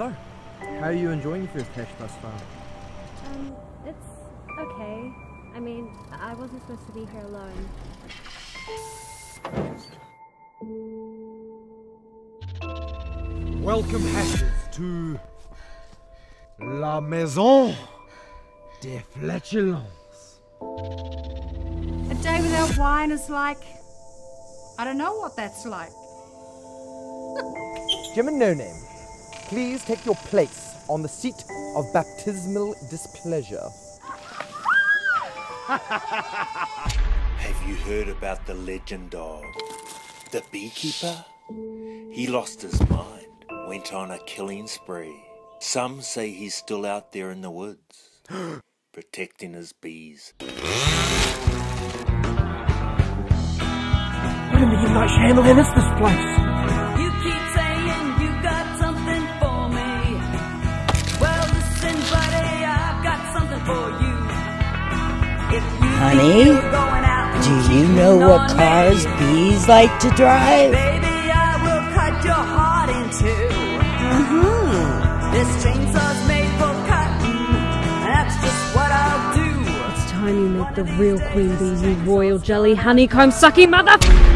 So, how are you enjoying your first hash thus far? It's okay. I mean, I wasn't supposed to be here alone. Welcome, Hashes, to La Maison des Flatulence. A day without wine is like... I don't know what that's like. Jim and No Name, please take your place on the seat of baptismal displeasure. Have you heard about the legend of the beekeeper? He lost his mind, went on a killing spree. Some say he's still out there in the woods, protecting his bees. What in the midnight chandelier is this place? You keep saying you got something for me. Well, listen, buddy, I've got something for you. If you honey, do you know what cars bees like to drive? Baby, I will cut your heart in two. This chainsaw's made for cotton, and that's just what I'll do. It's time you met the real queen bee, you royal jelly honeycomb sucking mother.